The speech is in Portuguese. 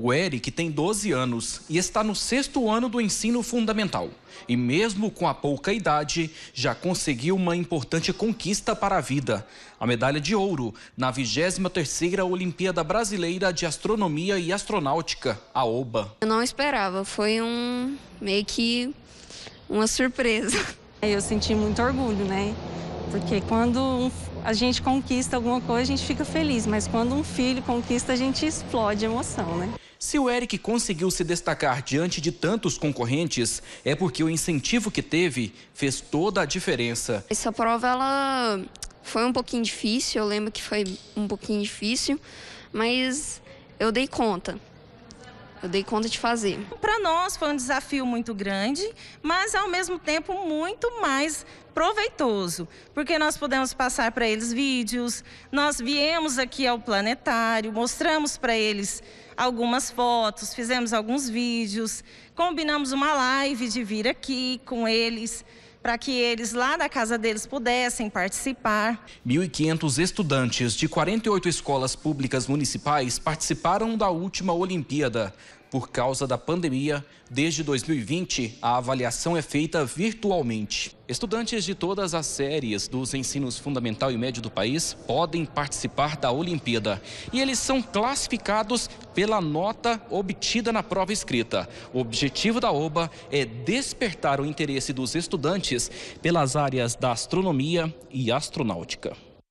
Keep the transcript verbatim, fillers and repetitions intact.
O Eric tem doze anos e está no sexto ano do ensino fundamental. E mesmo com a pouca idade, já conseguiu uma importante conquista para a vida. A medalha de ouro na vigésima terceira Olimpíada Brasileira de Astronomia e Astronáutica, a OBA. Eu não esperava, foi um meio que uma surpresa. Eu senti muito orgulho, né? Porque quando a gente conquista alguma coisa, a gente fica feliz. Mas quando um filho conquista, a gente explode a emoção, né? Se o Eric conseguiu se destacar diante de tantos concorrentes, é porque o incentivo que teve fez toda a diferença. Essa prova, ela foi um pouquinho difícil, eu lembro que foi um pouquinho difícil, mas eu dei conta. Eu dei conta de fazer. Para nós foi um desafio muito grande, mas ao mesmo tempo muito mais proveitoso, porque nós pudemos passar para eles vídeos, nós viemos aqui ao Planetário, mostramos para eles algumas fotos, fizemos alguns vídeos, combinamos uma live de vir aqui com eles, para que eles lá da casa deles pudessem participar. mil e quinhentos estudantes de quarenta e oito escolas públicas municipais participaram da última Olimpíada. Por causa da pandemia, desde dois mil e vinte, a avaliação é feita virtualmente. Estudantes de todas as séries dos ensinos fundamental e médio do país podem participar da Olimpíada. E eles são classificados pela nota obtida na prova escrita. O objetivo da OBA é despertar o interesse dos estudantes pelas áreas da astronomia e astronáutica.